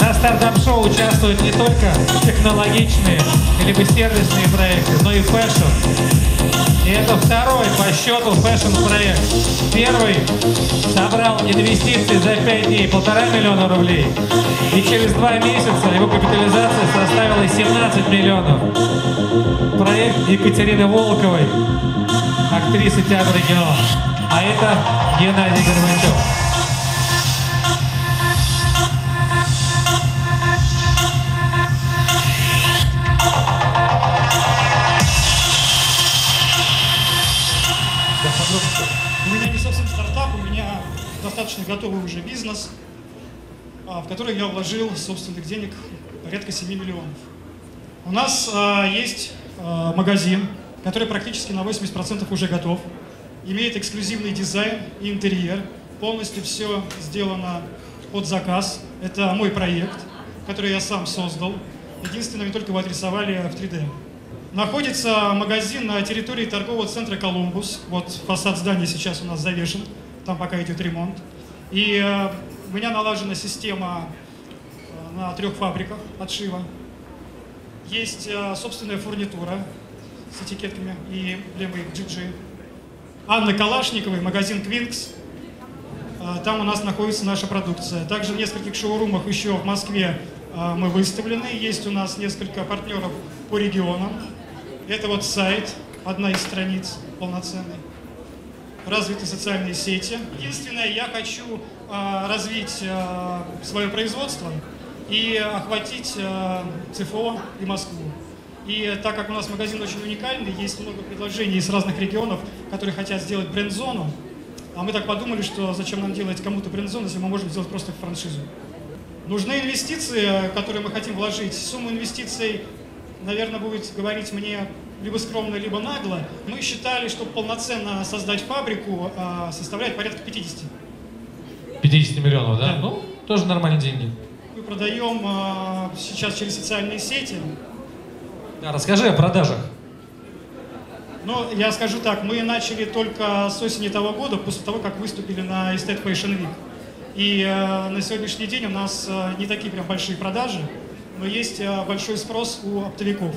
На стартап-шоу участвуют не только технологичные либо сервисные проекты, но и фэшн. И это второй по счету фэшн-проект. Первый собрал инвестиции за 5 дней 1,5 миллиона рублей. И через 2 месяца его капитализация составила 17 миллионов. Проект Екатерины Волковой, актрисы театра «Регион». А это Геннадий Горбачёв. У меня не совсем стартап, у меня достаточно готовый уже бизнес, в который я вложил собственных денег порядка 7 миллионов. У нас есть магазин, который практически на 80% уже готов, имеет эксклюзивный дизайн и интерьер, полностью все сделано под заказ. Это мой проект, который я сам создал. Единственное, мы только его отрисовали в 3D. Находится магазин на территории торгового центра «Колумбус». Вот фасад здания сейчас у нас завешен, там пока идет ремонт. И у меня налажена система на 3 фабриках отшива. Есть собственная фурнитура с этикетками и эмблемой GG. Анны Калашниковой, магазин «Квинкс». Там у нас находится наша продукция. Также в нескольких шоурумах еще в Москве мы выставлены. Есть у нас несколько партнеров по регионам. Это вот сайт, одна из страниц полноценной. Развиты социальные сети. Единственное, я хочу развить свое производство и охватить ЦФО и Москву. И так как у нас магазин очень уникальный, есть много предложений из разных регионов, которые хотят сделать бренд-зону, а мы так подумали, что зачем нам делать кому-то бренд-зону, если мы можем сделать просто франшизу. Нужны инвестиции, которые мы хотим вложить. Сумму инвестиций, наверное, будет говорить мне либо скромно, либо нагло. Мы считали, что полноценно создать фабрику составляет порядка 50. 50 миллионов, да? Да. Ну, тоже нормальные деньги. Мы продаем сейчас через социальные сети. Да, расскажи о продажах. Ну, я скажу так, мы начали только с осени того года, после того, как выступили на Estate Fashion Week. И на сегодняшний день у нас не такие прям большие продажи, но есть большой спрос у оптовиков.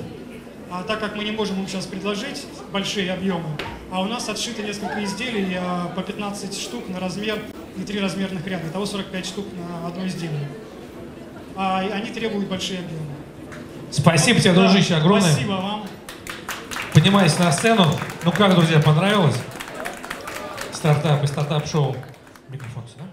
А так как мы не можем им сейчас предложить большие объемы, а у нас отшито несколько изделий по 15 штук на размер и 3 размерных ряда, итого 45 штук на одно изделие. А они требуют большие объемы. Спасибо тебе, дружище, огромное. Спасибо вам. Поднимайся на сцену. Ну как, друзья, понравилось? Стартап и стартап-шоу. Микрофон сюда.